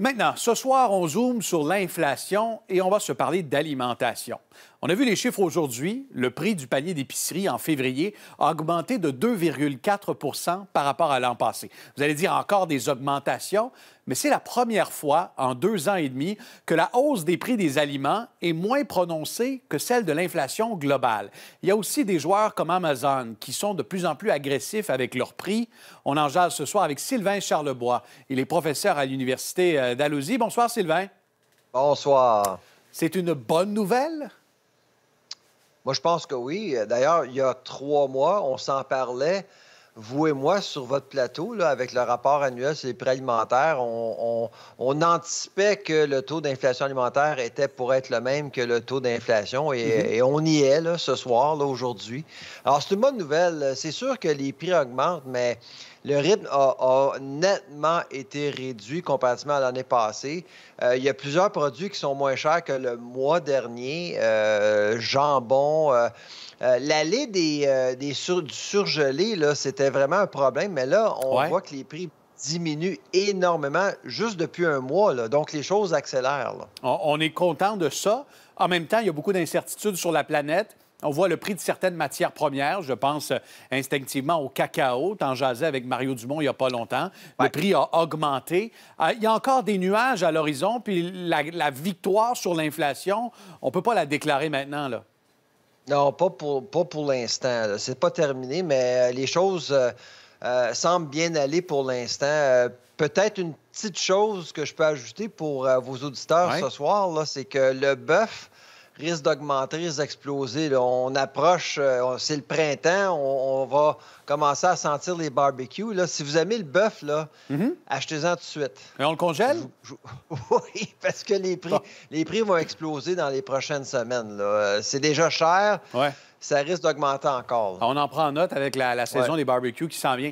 Maintenant, ce soir, on zoome sur l'inflation et on va se parler d'alimentation. On a vu les chiffres aujourd'hui. Le prix du panier d'épicerie en février a augmenté de 2,4 % par rapport à l'an passé. Vous allez dire encore des augmentations, mais c'est la première fois en 2 ans et demi que la hausse des prix des aliments est moins prononcée que celle de l'inflation globale. Il y a aussi des joueurs comme Amazon qui sont de plus en plus agressifs avec leurs prix. On en jase ce soir avec Sylvain Charlebois. Il est professeur à l'Université d'Alousie. Bonsoir, Sylvain. Bonsoir. C'est une bonne nouvelle? Moi, je pense que oui. D'ailleurs, il y a 3 mois, on s'en parlait, vous et moi, sur votre plateau, là, avec le rapport annuel sur les prix alimentaires. On anticipait que le taux d'inflation alimentaire était pour être le même que le taux d'inflation. Et on y est, là, ce soir, là, aujourd'hui. Alors, c'est une bonne nouvelle. C'est sûr que les prix augmentent, mais le rythme a nettement été réduit comparativement à l'année passée. Il y a plusieurs produits qui sont moins chers que le mois dernier. Jambon. L'allée du surgelé, c'était vraiment un problème. Mais là, on voit que les prix diminue énormément juste depuis un mois. Là. Donc, les choses accélèrent. Là. On est content de ça. En même temps, il y a beaucoup d'incertitudes sur la planète. On voit le prix de certaines matières premières. Je pense instinctivement au cacao. T'en jasais avec Mario Dumont il n'y a pas longtemps. Ouais. Le prix a augmenté. Il y a encore des nuages à l'horizon. Puis la victoire sur l'inflation, on ne peut pas la déclarer maintenant, là. Non, pas pour l'instant. C'est pas terminé, mais les choses... semble bien aller pour l'instant. Peut-être une petite chose que je peux ajouter pour vos auditeurs ce soir, c'est que le bœuf risque d'augmenter, risque d'exploser. On approche, c'est le printemps, on va commencer à sentir les barbecues. Là, si vous aimez le bœuf, achetez-en tout de suite. Et on le congèle? Oui, parce que les prix vont exploser dans les prochaines semaines. C'est déjà cher. Ouais. Ça risque d'augmenter encore. Là. On en prend note avec la saison des barbecues qui s'en vient.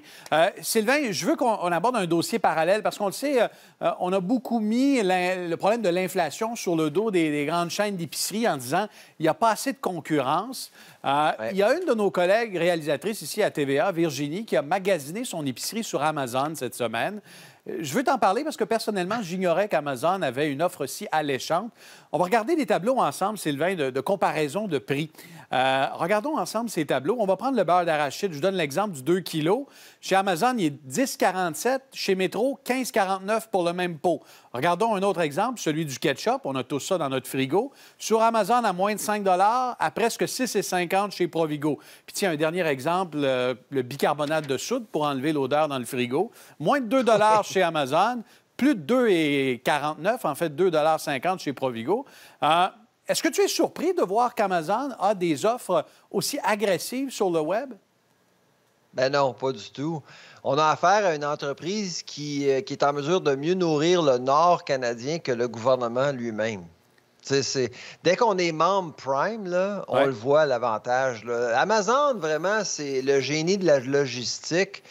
Sylvain, je veux qu'on aborde un dossier parallèle parce qu'on le sait, on a beaucoup mis le problème de l'inflation sur le dos des grandes chaînes d'épicerie en disant il n'y a pas assez de concurrence. Il y a une de nos collègues réalisatrices ici à TVA, Virginie, qui a magasiné son épicerie sur Amazon cette semaine. Je veux t'en parler parce que, personnellement, j'ignorais qu'Amazon avait une offre si alléchante. On va regarder des tableaux ensemble, Sylvain, de comparaison de prix. Regardons ensemble ces tableaux. On va prendre le beurre d'arachide. Je vous donne l'exemple du 2 kg. Chez Amazon, il est 10,47. Chez Métro, 15,49 pour le même pot. Regardons un autre exemple, celui du ketchup. On a tout ça dans notre frigo. Sur Amazon, à moins de 5 à presque 6,50 chez Provigo. Puis tiens, un dernier exemple, le bicarbonate de soude pour enlever l'odeur dans le frigo. Moins de 2 chez Amazon, plus de 2,49, en fait 2,50 chez Provigo. Est-ce que tu es surpris de voir qu'Amazon a des offres aussi agressives sur le web? Ben non, pas du tout. On a affaire à une entreprise qui est en mesure de mieux nourrir le Nord canadien que le gouvernement lui-même. Dès qu'on est membre Prime, là, on le voit l'avantage. Amazon, vraiment, c'est le génie de la logistique.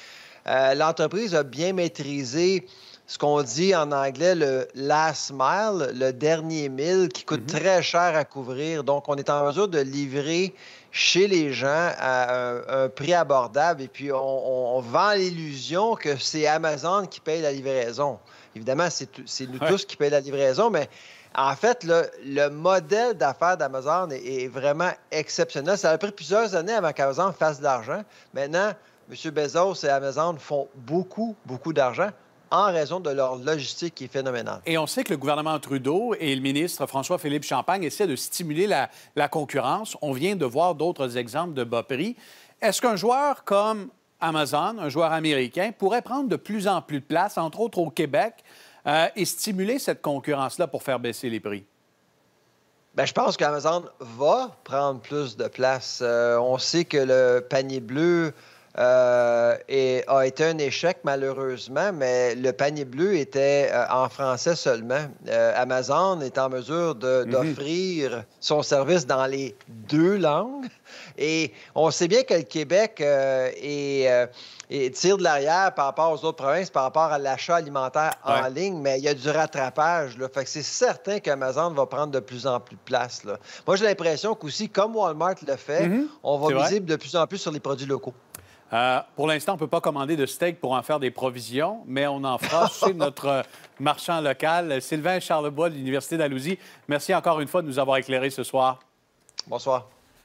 L'entreprise a bien maîtrisé ce qu'on dit en anglais le last mile, le dernier mille, qui coûte très cher à couvrir. Donc, on est en mesure de livrer chez les gens à un prix abordable. Et puis, on vend l'illusion que c'est Amazon qui paye la livraison. Évidemment, c'est nous tous qui payons la livraison, mais... En fait, le modèle d'affaires d'Amazon est vraiment exceptionnel. Ça a pris plusieurs années avant qu'Amazon fasse de l'argent. Maintenant, M. Bezos et Amazon font beaucoup, beaucoup d'argent en raison de leur logistique qui est phénoménale. Et on sait que le gouvernement Trudeau et le ministre François-Philippe Champagne essaient de stimuler la concurrence. On vient de voir d'autres exemples de bas prix. Est-ce qu'un joueur comme Amazon, un joueur américain, pourrait prendre de plus en plus de place, entre autres au Québec, et stimuler cette concurrence-là pour faire baisser les prix? Bien, je pense qu'Amazon va prendre plus de place. On sait que le panier bleu a été un échec, malheureusement, mais le panier bleu était en français seulement. Amazon est en mesure d'offrir son service dans les 2 langues. Et on sait bien que le Québec tire de l'arrière par rapport aux autres provinces, par rapport à l'achat alimentaire en ligne, mais il y a du rattrapage. Là. Fait que c'est certain qu'Amazon va prendre de plus en plus de place. Là. Moi, j'ai l'impression qu'aussi, comme Walmart le fait, on va miser de plus en plus sur les produits locaux. Pour l'instant, on ne peut pas commander de steak pour en faire des provisions, mais on en fera chez notre marchand local, Sylvain Charlebois de l'Université d'Alousie. Merci encore une fois de nous avoir éclairés ce soir. Bonsoir.